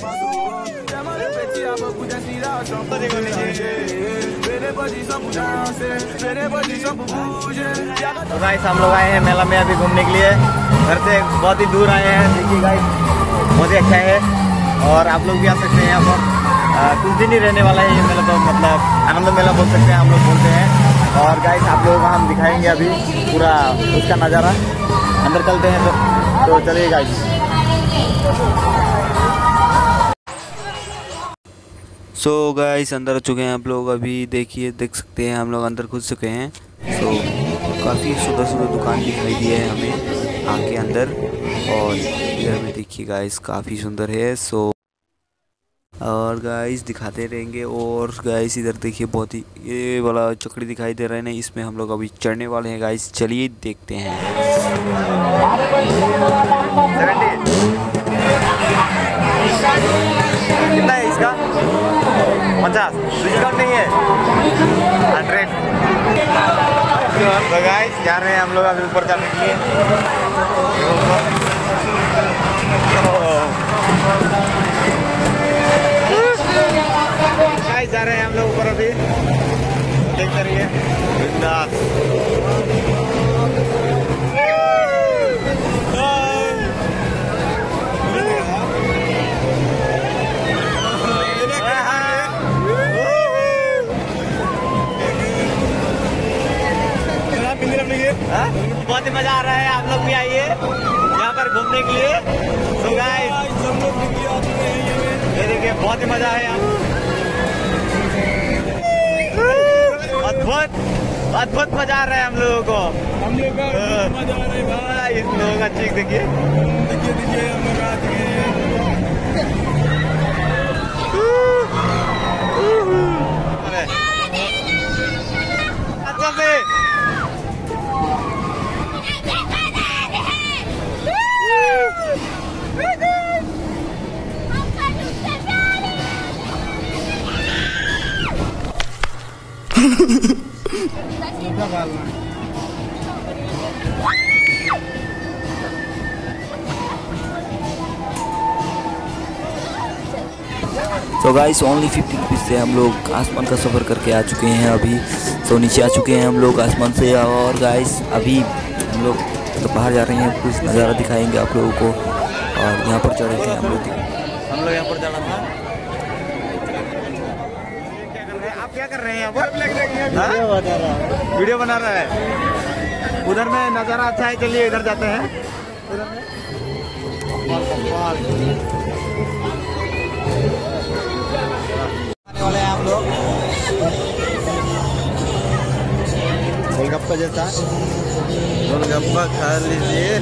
तो गाइस हम लोग आए हैं मेला में अभी घूमने के लिए, घर से बहुत ही दूर आए हैं। देखिए गाइस बहुत ही अच्छा है और आप लोग भी आ सकते हैं। यहाँ पर कुछ दिन ही रहने वाला है ये मेला, तो मतलब आनंद मेला बोल सकते हैं, हम लोग बोलते हैं। और गाइस आप लोगों को हम दिखाएंगे अभी पूरा उसका नज़ारा। अंदर चलते हैं तो चलिए गाइस। सो गाइस अंदर आ चुके हैं आप लोग। अभी देखिए देख सकते हैं हम लोग अंदर घुस चुके हैं। सो काफ़ी सुंदर सुंदर दुकान दिखाई दी है हमें आके अंदर। और इधर में देखिए गाइस काफ़ी सुंदर है। सो और गाइस दिखाते रहेंगे। और गाइस इधर देखिए बहुत ही ये वाला चकड़ी दिखाई दे रहा है ना, इसमें हम लोग अभी चढ़ने वाले हैं गाइस। चलिए देखते हैं कितना है इसका। 50 डिस्काउंट नहीं है, 100। तो गाइस जा रहे हैं हम लोग अभी ऊपर चढ़ने के लिए। गाइस जा रहे हैं हम लोग ऊपर, अभी देखते रहिए। बहुत ही मजा आ रहा है, आप लोग भी आइए यहाँ पर घूमने के लिए। तो गाइस ये देखिए बहुत ही मजा है यहाँ। अद्भुत अद्भुत मजा आ रहा है हम लोगों को। हम लोग मजा आ रहा है भाई, इस लोगों का चीज देखिए देखिए देखिए। हम लोग आ गए तो गाइस ओनली 50 रुपीज़ से हम लोग आसमान का सफ़र करके आ चुके हैं अभी। तो नीचे आ चुके हैं हम लोग आसमान से। और गाइस अभी हम लोग तो बाहर जा रहे हैं, कुछ नज़ारा दिखाएंगे आप लोगों को। और यहाँ पर चढ़े थे हम लोग यहाँ पर जाना था। आप क्या कर रहे हैं? वीडियो बना रहा है। उधर में नज़ारा अच्छा है, चलिए इधर जाते हैं। उधर में आने वाले हैं आप लोग गोलगप्पा जैसा। गोलगप्पा खा लीजिए।